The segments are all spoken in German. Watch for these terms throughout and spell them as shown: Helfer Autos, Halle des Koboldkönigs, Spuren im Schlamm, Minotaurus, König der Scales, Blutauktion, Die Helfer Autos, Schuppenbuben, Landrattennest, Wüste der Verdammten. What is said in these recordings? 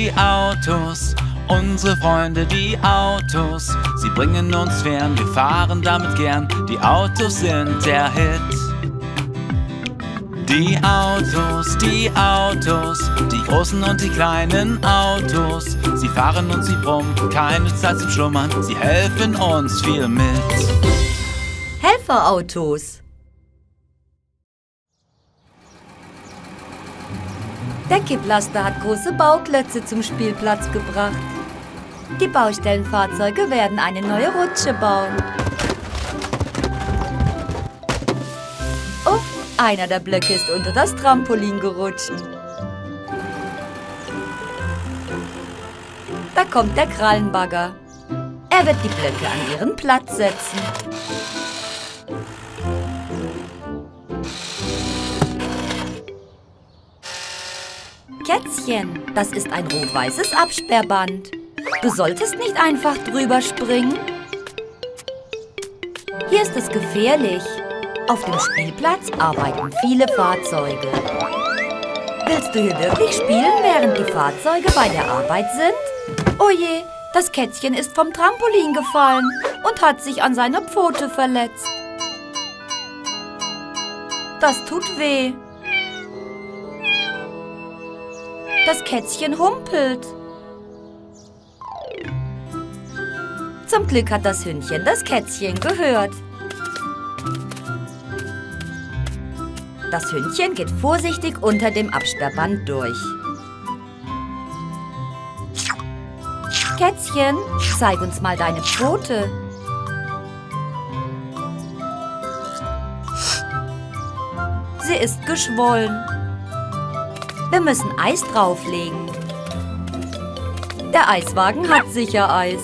die Autos, unsere Freunde, die Autos. Sie bringen uns fern, wir fahren damit gern. Die Autos sind der Hit. Die Autos, die Autos, die großen und die kleinen Autos. Sie fahren und sie brummen, keine Zeit zum Schlummern. Sie helfen uns viel mit. Helfer Autos. Der Kipplaster hat große Bauklötze zum Spielplatz gebracht. Die Baustellenfahrzeuge werden eine neue Rutsche bauen. Oh, einer der Blöcke ist unter das Trampolin gerutscht. Da kommt der Krallenbagger. Er wird die Blöcke an ihren Platz setzen. Kätzchen, das ist ein rot-weißes Absperrband. Du solltest nicht einfach drüber springen. Hier ist es gefährlich. Auf dem Spielplatz arbeiten viele Fahrzeuge. Willst du hier wirklich spielen, während die Fahrzeuge bei der Arbeit sind? Oh je, das Kätzchen ist vom Trampolin gefallen und hat sich an seiner Pfote verletzt. Das tut weh. Das Kätzchen humpelt. Zum Glück hat das Hündchen das Kätzchen gehört. Das Hündchen geht vorsichtig unter dem Absperrband durch. Kätzchen, zeig uns mal deine Pfote. Sie ist geschwollen. Wir müssen Eis drauflegen. Der Eiswagen hat sicher Eis.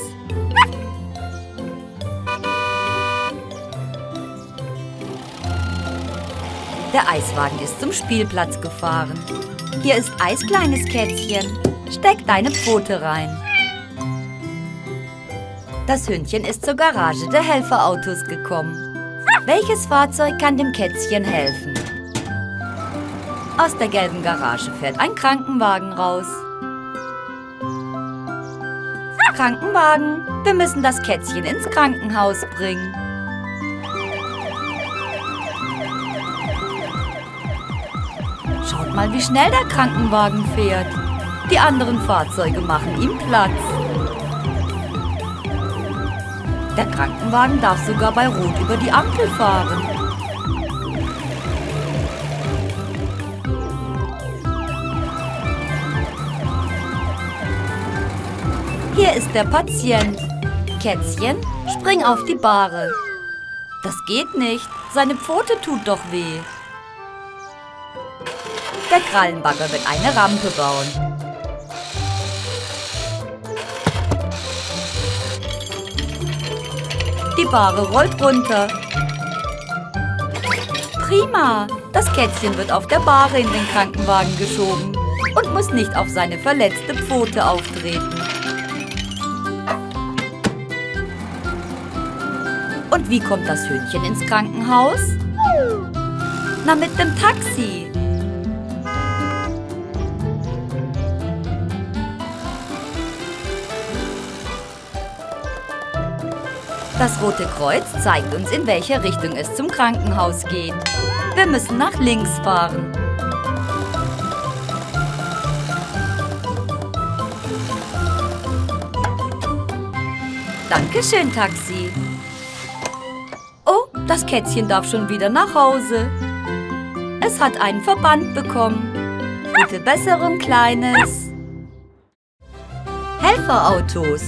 Der Eiswagen ist zum Spielplatz gefahren. Hier ist Eis, kleines Kätzchen. Steck deine Pfote rein. Das Hündchen ist zur Garage der Helferautos gekommen. Welches Fahrzeug kann dem Kätzchen helfen? Aus der gelben Garage fährt ein Krankenwagen raus. Krankenwagen, wir müssen das Kätzchen ins Krankenhaus bringen. Schaut mal, wie schnell der Krankenwagen fährt. Die anderen Fahrzeuge machen ihm Platz. Der Krankenwagen darf sogar bei Rot über die Ampel fahren. Hier ist der Patient. Kätzchen, spring auf die Bahre. Das geht nicht. Seine Pfote tut doch weh. Der Krallenbagger wird eine Rampe bauen. Die Bahre rollt runter. Prima. Das Kätzchen wird auf der Bahre in den Krankenwagen geschoben und muss nicht auf seine verletzte Pfote auftreten. Und wie kommt das Hündchen ins Krankenhaus? Na, mit dem Taxi. Das Rote Kreuz zeigt uns, in welche Richtung es zum Krankenhaus geht. Wir müssen nach links fahren. Dankeschön, Taxi. Das Kätzchen darf schon wieder nach Hause. Es hat einen Verband bekommen. Gute Besserung, Kleines. Helferautos.